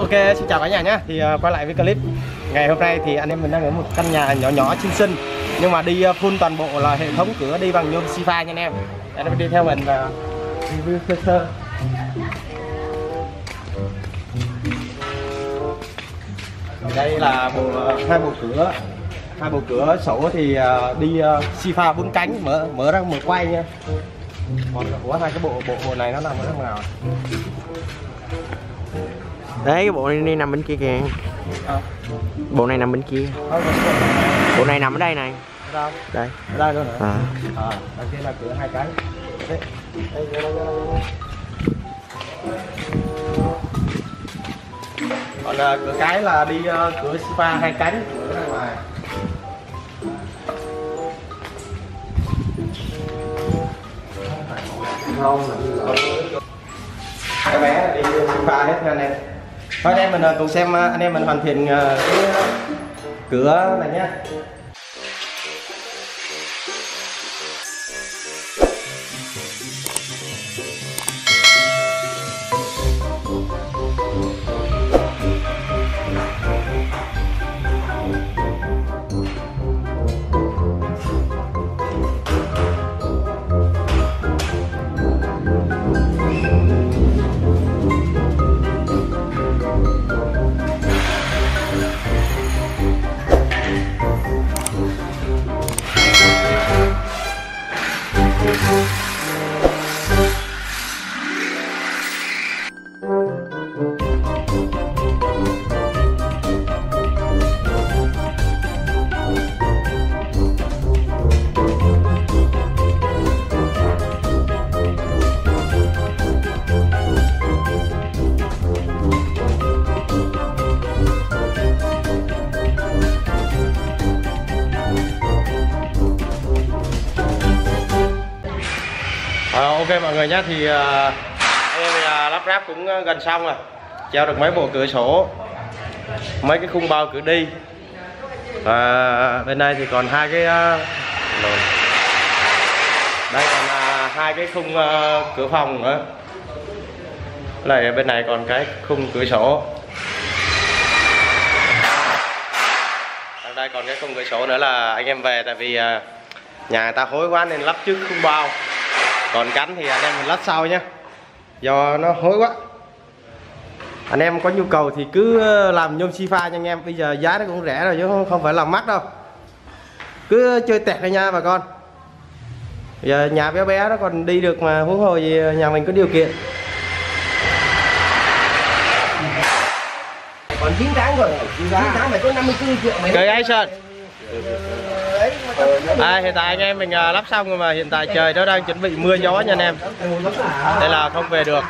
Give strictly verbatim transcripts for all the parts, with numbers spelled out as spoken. Ok, xin chào cả nhà nhé. Thì uh, quay lại với clip ngày hôm nay thì anh em mình đang ở một căn nhà nhỏ nhỏ xinh xinh, nhưng mà đi uh, full toàn bộ là hệ thống cửa đi bằng nhôm Xifa nha anh em. Anh em đi theo mình và review sơ sơ. Đây là bộ uh, hai bộ cửa, hai bộ cửa sổ thì uh, đi uh, Xifa bốn cánh, mở mở ra một quay nha. Còn của hai cái bộ bộ bộ này nó nằm ở đằng nào? Đấy, cái bộ này, này nằm bên kia kìa. À. Bộ này nằm bên kia. Bộ này nằm ở đây này. Đâu? Đây. Ở đây luôn hả? À. À, đằng kia là cửa hai cái. Đấy. Đây, đây, đây, đây. Còn à, cửa cái là đi uh, cửa spa hai cánh, cửa ra ngoài. Không, cái bé đi spa hết nha anh em. Thôi anh em mình cùng xem anh em mình hoàn thiện cái cửa này nhé. Ok mọi người nhé, thì uh, em uh, lắp ráp cũng uh, gần xong rồi, treo được mấy bộ cửa sổ, mấy cái khung bao cửa đi, và bên đây thì còn hai cái uh, đây còn uh, hai cái khung uh, cửa phòng nữa, này bên này còn cái khung cửa sổ, ở đây còn cái khung cửa sổ nữa là anh em về, tại vì uh, nhà người ta hối quá nên lắp trước khung bao. Còn cánh thì anh em mình lát sau nhé, do nó hối quá. Anh em có nhu cầu thì cứ làm nhôm Xifa nha anh em. Bây giờ giá nó cũng rẻ rồi chứ không phải làm mắc đâu. Cứ chơi tẹt thôi nha bà con. Bây giờ nhà bé bé nó còn đi được mà, huống hồ gì nhà mình có điều kiện. Còn chín tháng rồi, chín tháng phải có năm mươi tư triệu mấy. Cái ấy sơn. À, hiện tại anh em mình lắp xong rồi mà hiện tại trời nó đang chuẩn bị mưa gió nha anh em, đây là không về được.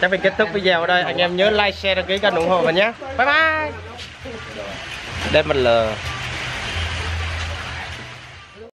Chắc mình kết thúc video ở đây, anh em nhớ like, share, đăng ký kênh ủng hộ mình nhé. Bye bye. Đây mình là